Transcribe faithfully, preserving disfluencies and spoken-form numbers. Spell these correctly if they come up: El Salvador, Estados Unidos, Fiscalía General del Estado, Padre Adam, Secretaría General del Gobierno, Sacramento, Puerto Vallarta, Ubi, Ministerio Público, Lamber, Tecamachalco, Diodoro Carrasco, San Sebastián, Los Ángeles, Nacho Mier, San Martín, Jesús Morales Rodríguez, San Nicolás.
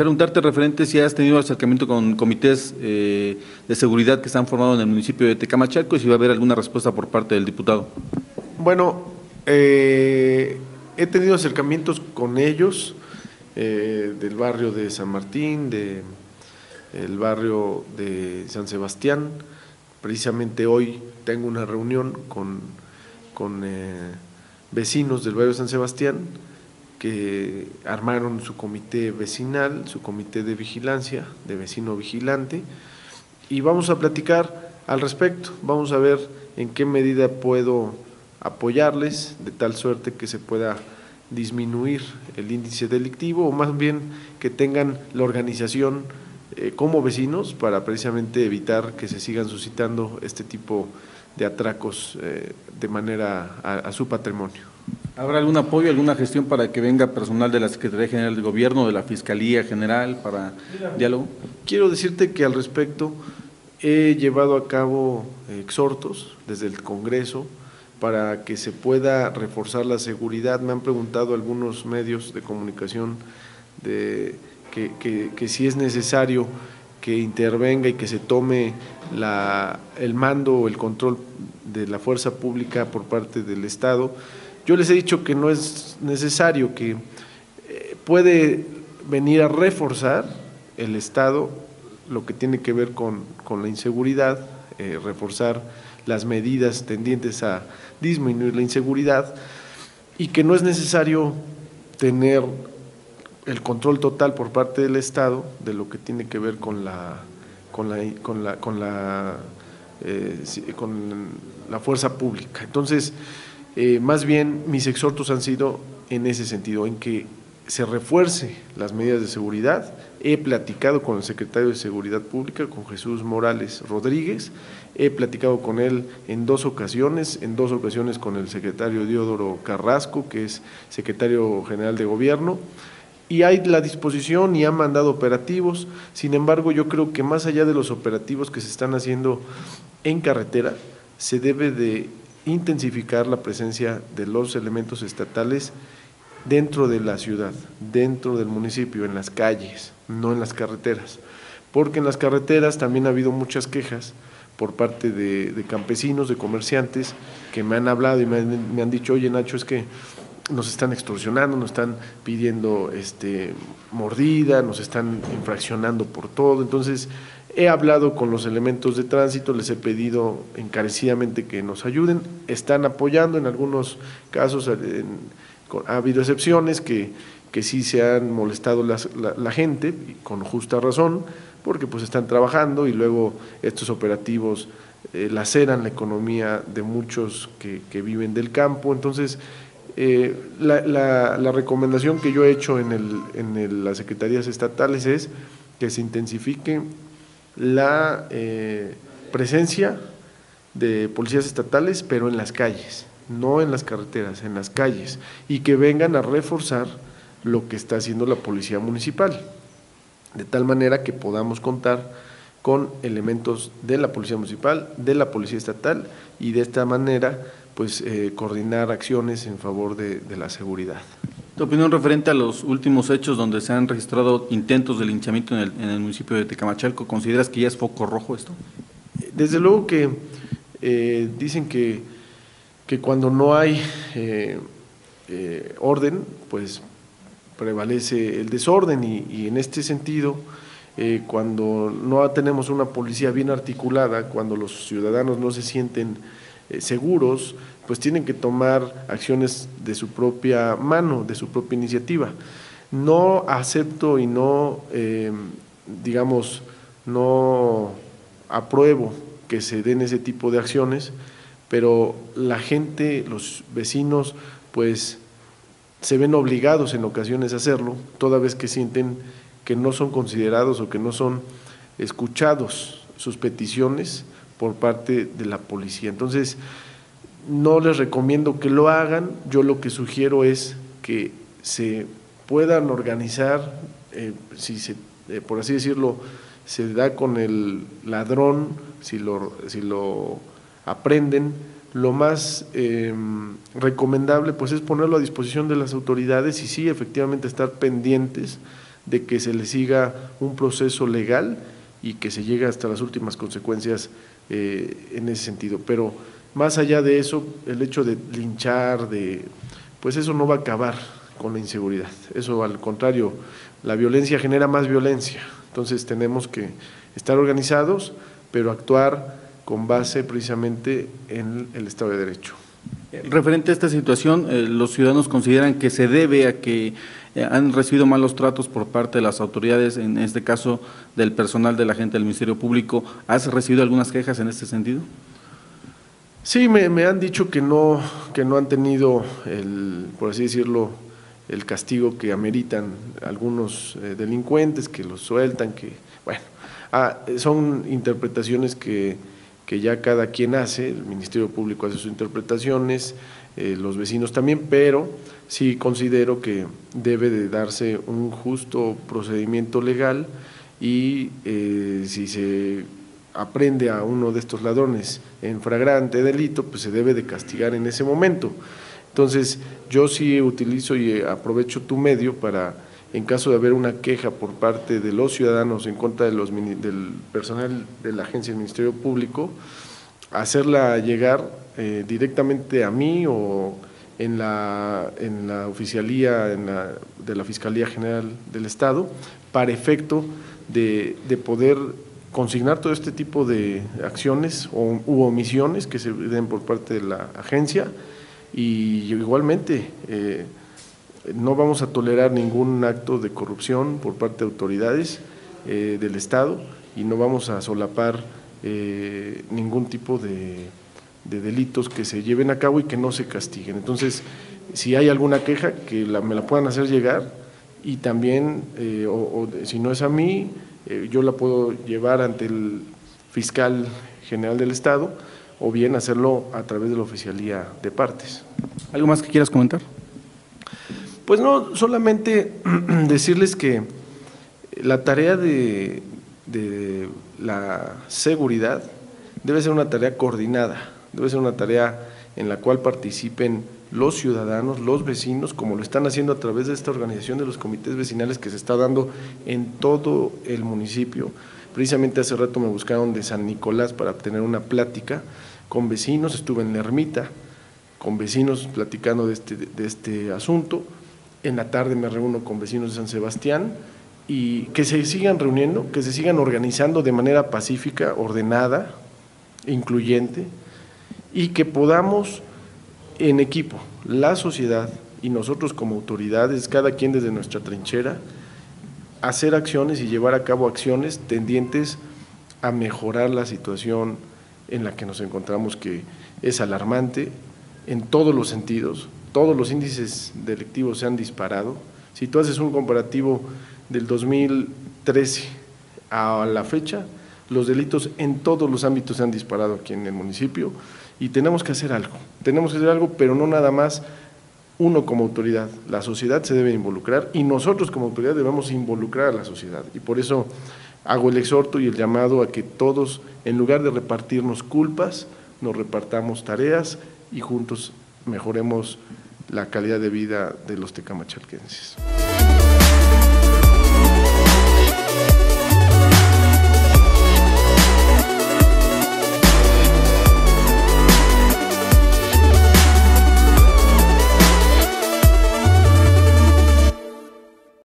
preguntarte referente si has tenido acercamiento con comités eh, de seguridad que se han formado en el municipio de Tecamachalco y si va a haber alguna respuesta por parte del diputado. Bueno, eh, he tenido acercamientos con ellos eh, del barrio de San Martín, de, del barrio de San Sebastián. Precisamente hoy tengo una reunión con, con eh, vecinos del barrio de San Sebastián que armaron su comité vecinal, su comité de vigilancia, de vecino vigilante, y vamos a platicar al respecto, vamos a ver en qué medida puedo apoyarles, de tal suerte que se pueda disminuir el índice delictivo, o más bien que tengan la organización eh, como vecinos para precisamente evitar que se sigan suscitando este tipo de atracos eh, de manera a, a su patrimonio. ¿Habrá algún apoyo, alguna gestión para que venga personal de la Secretaría General del Gobierno, de la Fiscalía General para Mira, diálogo? Quiero decirte que al respecto he llevado a cabo exhortos desde el Congreso para que se pueda reforzar la seguridad. Me han preguntado algunos medios de comunicación de, que, que, que si es necesario que intervenga y que se tome la, el mando o el control de la fuerza pública por parte del Estado. Yo les he dicho que no es necesario, que puede venir a reforzar el Estado lo que tiene que ver con, con la inseguridad, eh, reforzar las medidas tendientes a disminuir la inseguridad, y que no es necesario tener el control total por parte del Estado de lo que tiene que ver con la con la con la con la, eh, con la fuerza pública. Entonces, Eh, más bien mis exhortos han sido en ese sentido, en que se refuerce las medidas de seguridad. He platicado con el secretario de Seguridad Pública, con Jesús Morales Rodríguez, he platicado con él en dos ocasiones, en dos ocasiones con el secretario Diodoro Carrasco, que es secretario general de Gobierno, y hay la disposición y han mandado operativos. Sin embargo, yo creo que más allá de los operativos que se están haciendo en carretera, se debe de intensificar la presencia de los elementos estatales dentro de la ciudad, dentro del municipio, en las calles, no en las carreteras, porque en las carreteras también ha habido muchas quejas por parte de, de campesinos, de comerciantes, que me han hablado y me han, me han dicho, oye Nacho, es que nos están extorsionando, nos están pidiendo este, mordida, nos están infraccionando por todo. Entonces, he hablado con los elementos de tránsito, les he pedido encarecidamente que nos ayuden, están apoyando, en algunos casos en, con, ha habido excepciones que, que sí se han molestado las, la, la gente, y con justa razón, porque pues están trabajando y luego estos operativos eh, laceran la economía de muchos que, que viven del campo. Entonces, eh, la, la, la recomendación que yo he hecho en, el, en el, las secretarías estatales es que se intensifique la eh, presencia de policías estatales, pero en las calles, no en las carreteras, en las calles, y que vengan a reforzar lo que está haciendo la policía municipal, de tal manera que podamos contar con elementos de la policía municipal, de la policía estatal, y de esta manera pues eh, coordinar acciones en favor de, de la seguridad. ¿Tu opinión referente a los últimos hechos donde se han registrado intentos de linchamiento en el, en el municipio de Tecamachalco? ¿Consideras que ya es foco rojo esto? Desde luego que eh, dicen que, que cuando no hay eh, eh, orden, pues prevalece el desorden, y, y en este sentido, eh, cuando no tenemos una policía bien articulada, cuando los ciudadanos no se sienten eh, seguros, pues tienen que tomar acciones de su propia mano, de su propia iniciativa. No acepto y no, eh, digamos, no apruebo que se den ese tipo de acciones, pero la gente, los vecinos, pues se ven obligados en ocasiones a hacerlo, toda vez que sienten que no son considerados o que no son escuchados sus peticiones por parte de la policía. Entonces, no les recomiendo que lo hagan. Yo lo que sugiero es que se puedan organizar, eh, si se, eh, por así decirlo, se da con el ladrón, si lo, si lo aprenden, lo más eh, recomendable pues es ponerlo a disposición de las autoridades y sí, efectivamente, estar pendientes de que se le siga un proceso legal y que se llegue hasta las últimas consecuencias eh, en ese sentido. Pero más allá de eso, el hecho de linchar, de, pues eso no va a acabar con la inseguridad. Eso, al contrario, la violencia genera más violencia. Entonces tenemos que estar organizados, pero actuar con base precisamente en el Estado de Derecho. Referente a esta situación, eh, los ciudadanos consideran que se debe a que eh, han recibido malos tratos por parte de las autoridades, en este caso del personal de la gente del Ministerio Público. ¿Has recibido algunas quejas en este sentido? Sí, me, me han dicho que no, que no han tenido, el, por así decirlo, el castigo que ameritan algunos eh, delincuentes, que los sueltan, que bueno, ah, son interpretaciones que… que ya cada quien hace, el Ministerio Público hace sus interpretaciones, eh, los vecinos también, pero sí considero que debe de darse un justo procedimiento legal y eh, si se aprende a uno de estos ladrones en flagrante delito, pues se debe de castigar en ese momento. Entonces, yo sí utilizo y aprovecho tu medio para, en caso de haber una queja por parte de los ciudadanos en contra de los, del personal de la agencia del Ministerio Público, hacerla llegar eh, directamente a mí o en la, en la oficialía en la, de la Fiscalía General del Estado, para efecto de, de poder consignar todo este tipo de acciones o, u omisiones que se den por parte de la agencia. Y igualmente… Eh, No vamos a tolerar ningún acto de corrupción por parte de autoridades eh, del Estado y no vamos a solapar eh, ningún tipo de, de delitos que se lleven a cabo y que no se castiguen. Entonces, si hay alguna queja, que la, me la puedan hacer llegar y también, eh, o, o si no es a mí, eh, yo la puedo llevar ante el Fiscal General del Estado o bien hacerlo a través de la Oficialía de Partes. ¿Algo más que quieras comentar? Pues no, solamente decirles que la tarea de, de la seguridad debe ser una tarea coordinada, debe ser una tarea en la cual participen los ciudadanos, los vecinos, como lo están haciendo a través de esta organización de los comités vecinales que se está dando en todo el municipio. Precisamente hace rato me buscaron de San Nicolás para tener una plática con vecinos, estuve en la ermita con vecinos platicando de este, de este asunto. En la tarde me reúno con vecinos de San Sebastián y que se sigan reuniendo, que se sigan organizando de manera pacífica, ordenada, incluyente y que podamos en equipo, la sociedad y nosotros como autoridades, cada quien desde nuestra trinchera, hacer acciones y llevar a cabo acciones tendientes a mejorar la situación en la que nos encontramos, que es alarmante en todos los sentidos. Todos los índices delictivos se han disparado. Si tú haces un comparativo del dos mil trece a la fecha, los delitos en todos los ámbitos se han disparado aquí en el municipio y tenemos que hacer algo. Tenemos que hacer algo, pero no nada más uno como autoridad. La sociedad se debe involucrar y nosotros como autoridad debemos involucrar a la sociedad. Y por eso hago el exhorto y el llamado a que todos, en lugar de repartirnos culpas, nos repartamos tareas y juntos mejoremos la calidad de vida de los tecamachalquenses.